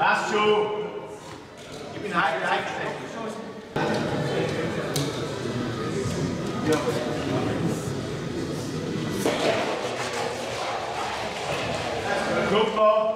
Last two. You can hide it. Good ball.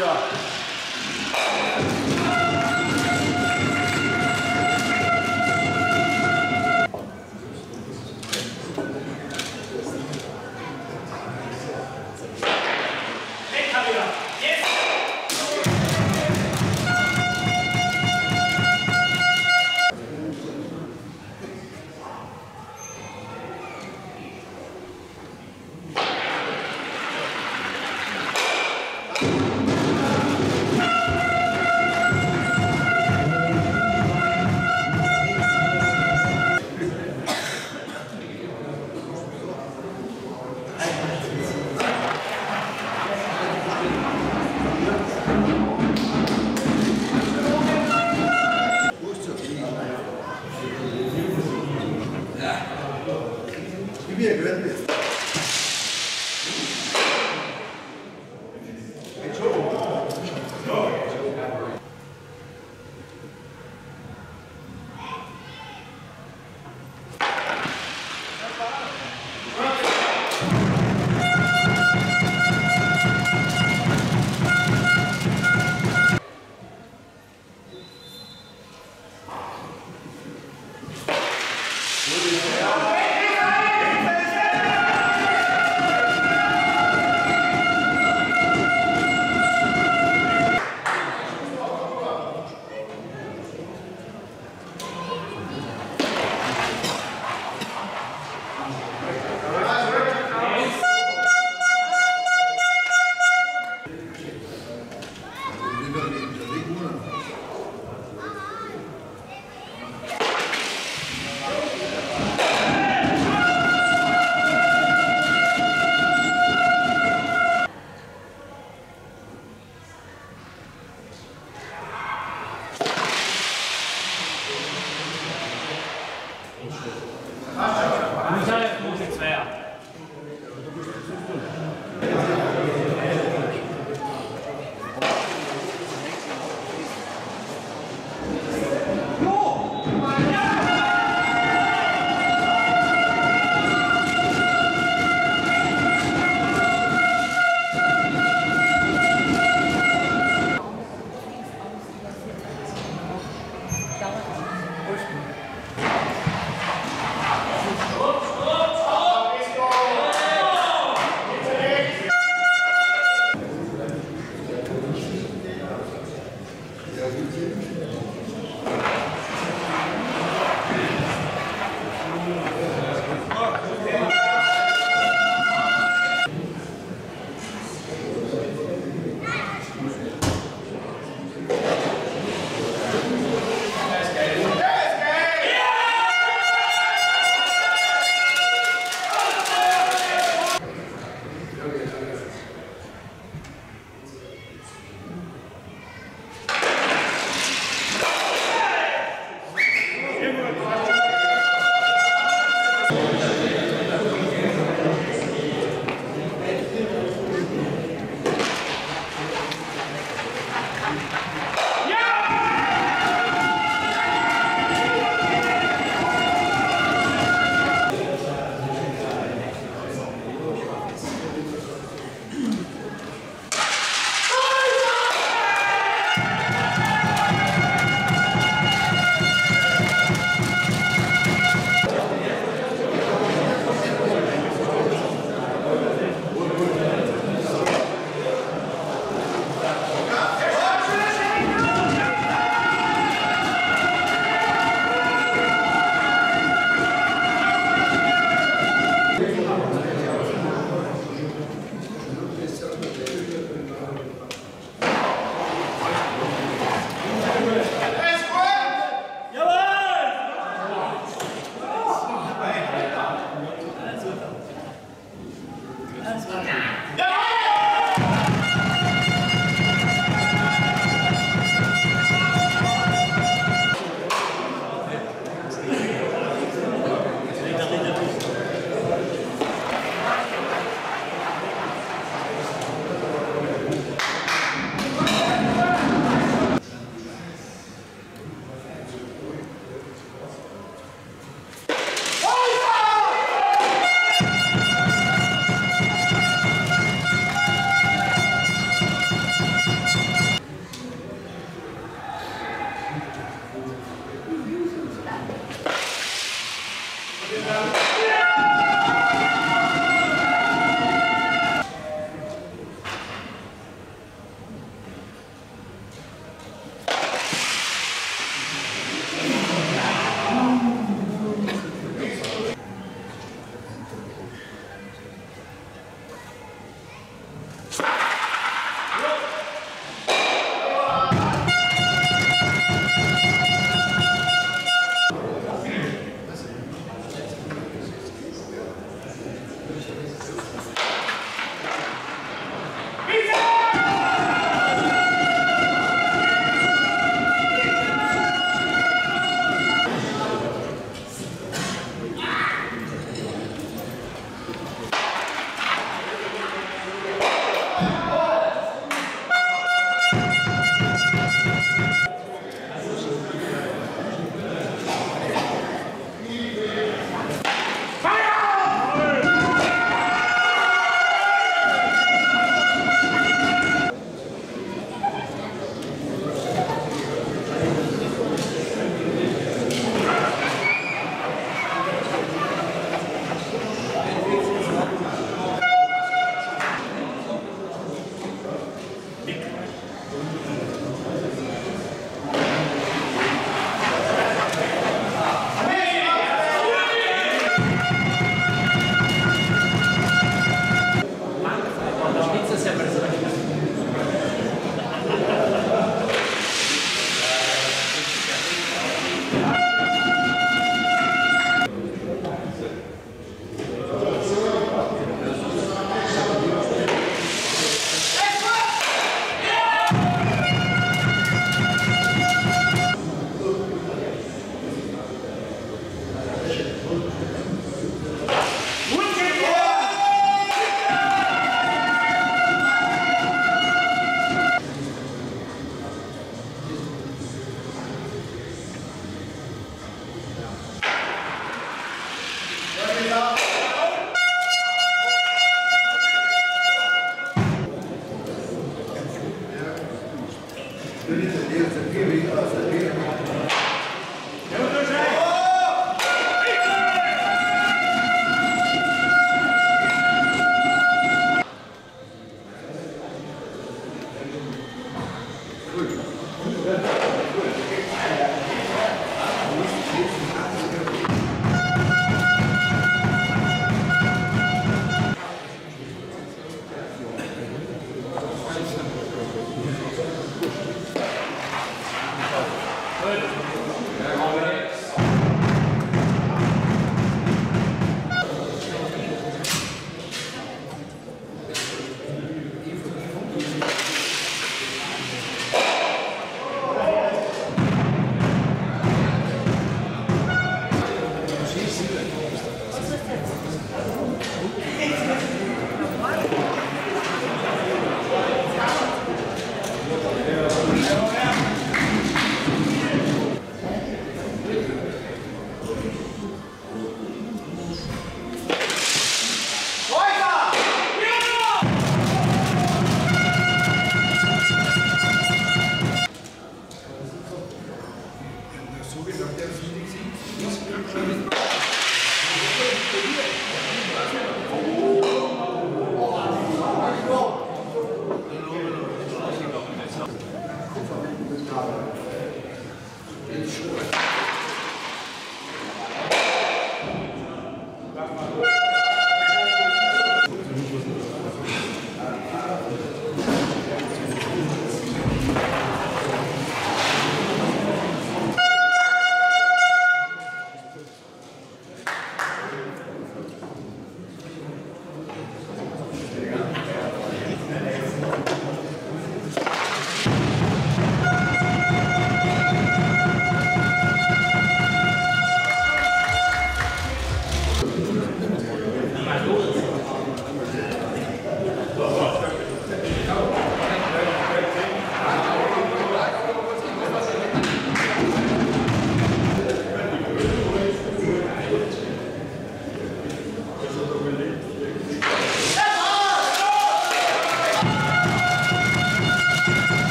job.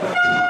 That's not bad.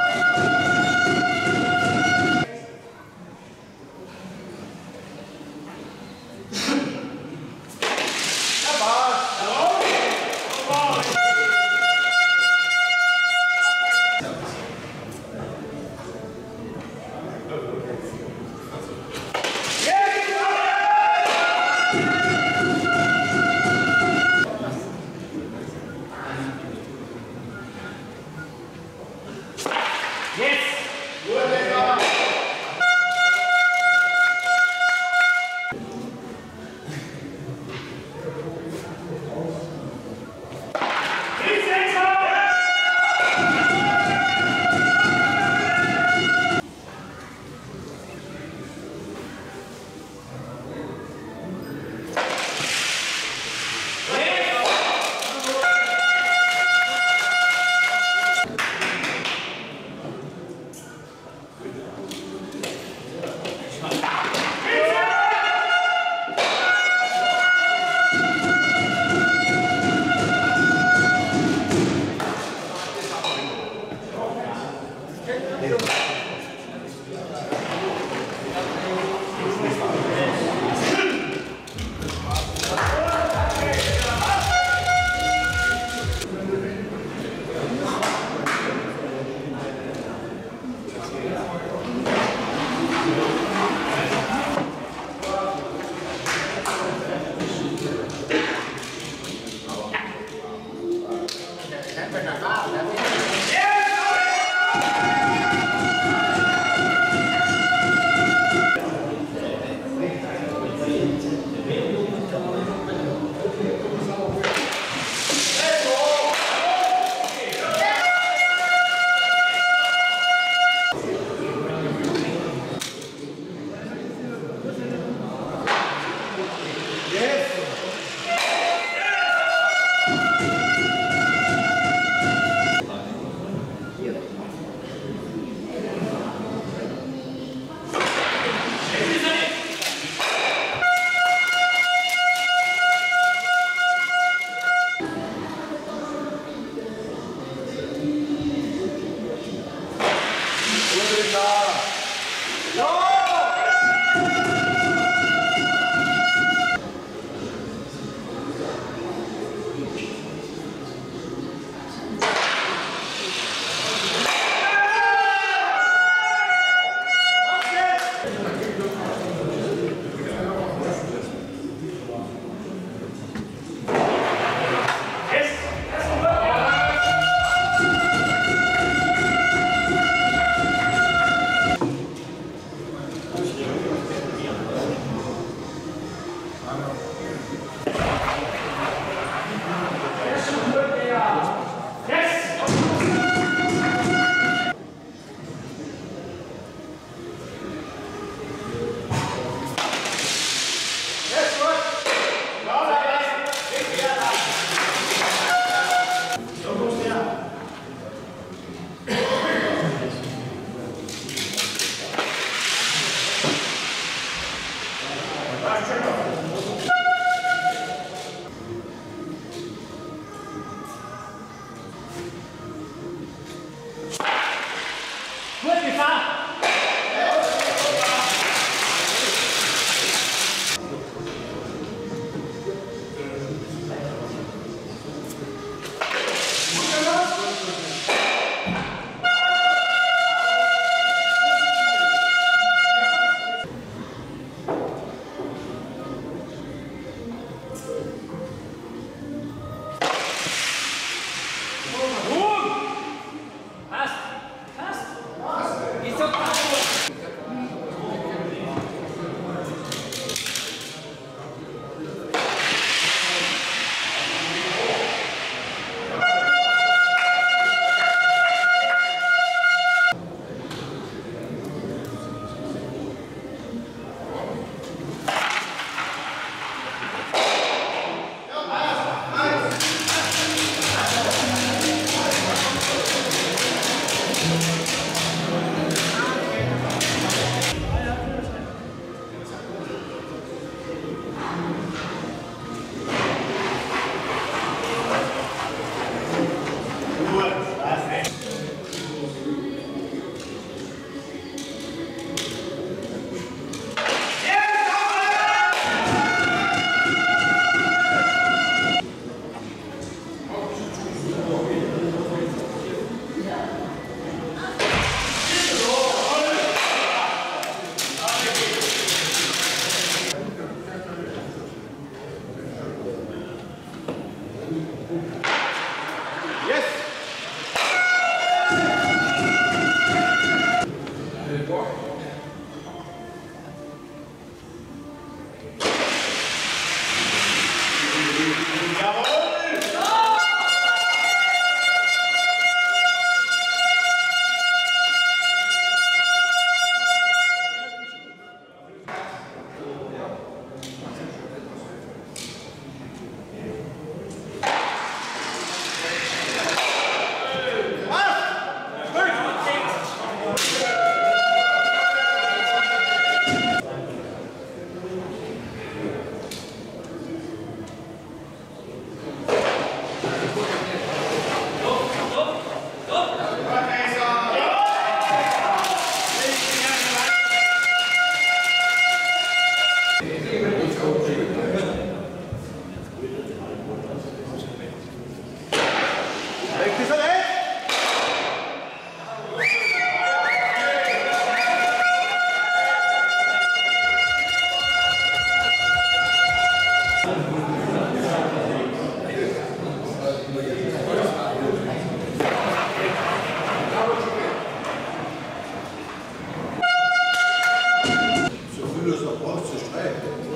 Bundesverbands zu streiten.